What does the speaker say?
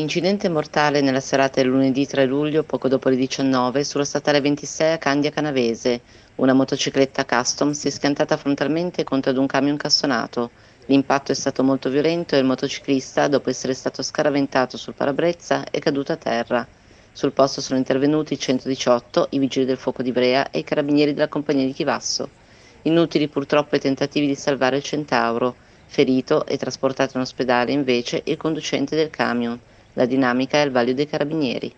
Incidente mortale nella serata del lunedì 3 luglio, poco dopo le 19, sulla Statale 26 a Candia Canavese. Una motocicletta custom si è schiantata frontalmente contro ad un camion cassonato. L'impatto è stato molto violento e il motociclista, dopo essere stato scaraventato sul parabrezza, è caduto a terra. Sul posto sono intervenuti il 118, i vigili del fuoco di Ivrea e i carabinieri della compagnia di Chivasso. Inutili purtroppo i tentativi di salvare il centauro. Ferito e trasportato in ospedale invece il conducente del camion. La dinamica è al vaglio dei carabinieri.